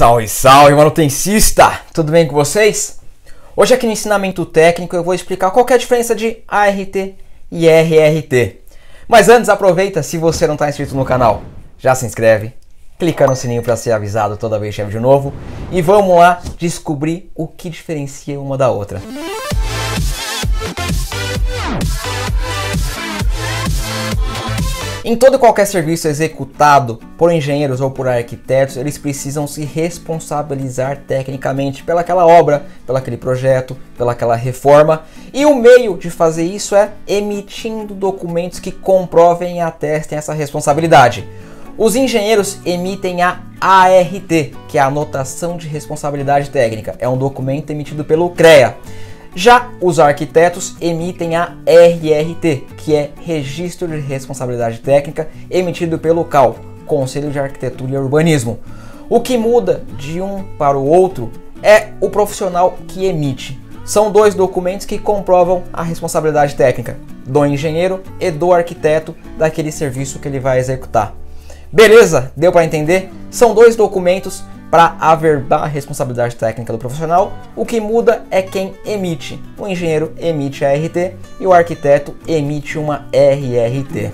Salve, salve, manutencista! Tudo bem com vocês? Hoje aqui no ensinamento técnico eu vou explicar qual que é a diferença de ART e RRT. Mas antes, aproveita, se você não está inscrito no canal, já se inscreve, clica no sininho para ser avisado toda vez que tiver vídeo novo e vamos lá descobrir o que diferencia uma da outra. Em todo e qualquer serviço executado por engenheiros ou por arquitetos, eles precisam se responsabilizar tecnicamente pelaquela obra, pelaquele projeto, pelaquela reforma. E o meio de fazer isso é emitindo documentos que comprovem e atestem essa responsabilidade. Os engenheiros emitem a ART, que é a Anotação de Responsabilidade Técnica. É um documento emitido pelo CREA. Já os arquitetos emitem a RRT, que é Registro de Responsabilidade Técnica, emitido pelo CAU, Conselho de Arquitetura e Urbanismo. O que muda de um para o outro é o profissional que emite. São dois documentos que comprovam a responsabilidade técnica do engenheiro e do arquiteto daquele serviço que ele vai executar. Beleza? Deu para entender? São dois documentos para averbar a responsabilidade técnica do profissional. O que muda é quem emite. O engenheiro emite a ART e o arquiteto emite uma RRT.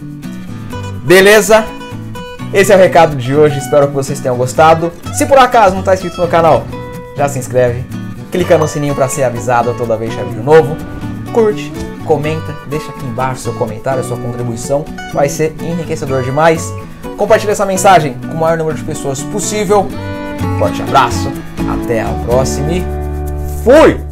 Beleza? Esse é o recado de hoje, espero que vocês tenham gostado. Se por acaso não está inscrito no canal, já se inscreve, clica no sininho para ser avisado toda vez que tiver vídeo novo. Curte, comenta, deixa aqui embaixo seu comentário, sua contribuição, vai ser enriquecedor demais. Compartilha essa mensagem com o maior número de pessoas possível. Forte abraço, até a próxima e fui!